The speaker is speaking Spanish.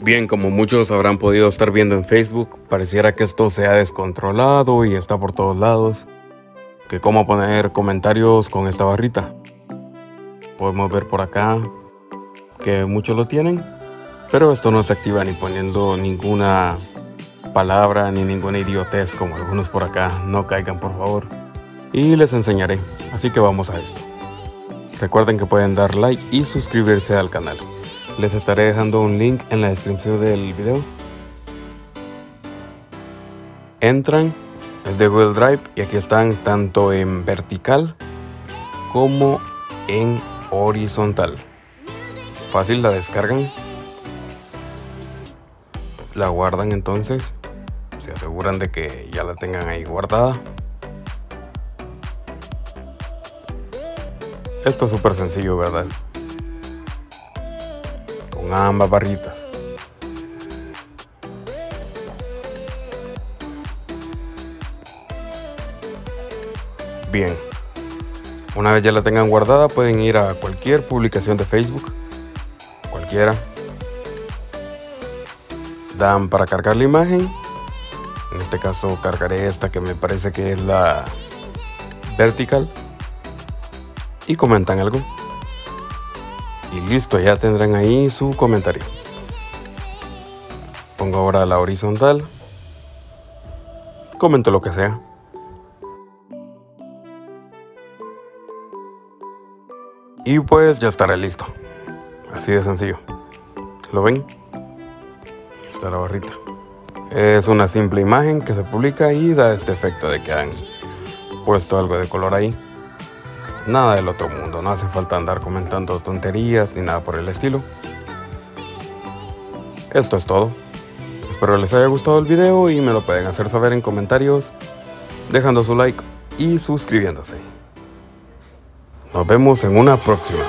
Bien, como muchos habrán podido estar viendo en Facebook, pareciera que esto se ha descontrolado y está por todos lados. Que cómo poner comentarios con esta barrita. Podemos ver por acá que muchos lo tienen, pero esto no se activa ni poniendo ninguna palabra ni ninguna idiotez como algunos por acá. No caigan, por favor. Y les enseñaré, así que vamos a esto. Recuerden que pueden dar like y suscribirse al canal. Les estaré dejando un link en la descripción del video. Entran, es de Google Drive y aquí están tanto en vertical como en horizontal. Fácil, la descargan, la guardan, entonces se aseguran de que ya la tengan ahí guardada. Esto es súper sencillo, ¿verdad? Con ambas barritas. Bien. Una vez ya la tengan guardada, pueden ir a cualquier publicación de Facebook. Cualquiera. Dan para cargar la imagen. En este caso cargaré esta que me parece que es la vertical. Y comentan algo. Y listo, ya tendrán ahí su comentario. Pongo ahora la horizontal. Comento lo que sea. Y pues ya estará listo. Así de sencillo. ¿Lo ven? Está la barrita. Es una simple imagen que se publica y da este efecto de que han puesto algo de color ahí. Nada del otro mundo, no hace falta andar comentando tonterías ni nada por el estilo. Esto es todo. Espero les haya gustado el video y me lo pueden hacer saber en comentarios, dejando su like y suscribiéndose. Nos vemos en una próxima.